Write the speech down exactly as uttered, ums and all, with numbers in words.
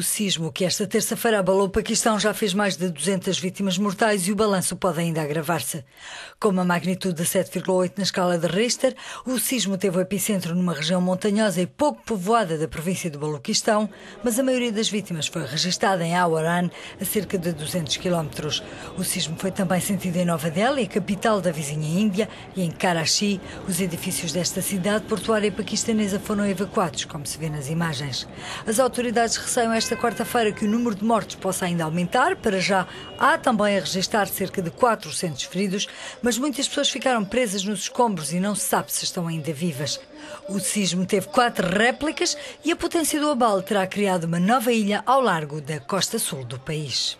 O sismo que esta terça-feira abalou o Paquistão já fez mais de duzentas vítimas mortais e o balanço pode ainda agravar-se. Com uma magnitude de sete vírgula oito na escala de Richter, o sismo teve o epicentro numa região montanhosa e pouco povoada da província do Baluquistão, mas a maioria das vítimas foi registada em Awaran, a cerca de duzentos quilómetros. O sismo foi também sentido em Nova Deli, capital da vizinha Índia, e em Karachi. Os edifícios desta cidade portuária e paquistanesa foram evacuados, como se vê nas imagens. As autoridades receiam esta quarta-feira que o número de mortos possa ainda aumentar. Para já, há também a registrar cerca de quatrocentos feridos, mas muitas pessoas ficaram presas nos escombros e não se sabe se estão ainda vivas. O sismo teve quatro réplicas e a potência do abalo terá criado uma nova ilha ao largo da costa sul do país.